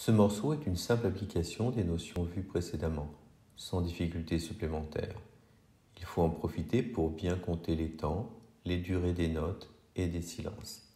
Ce morceau est une simple application des notions vues précédemment, sans difficulté supplémentaire. Il faut en profiter pour bien compter les temps, les durées des notes et des silences.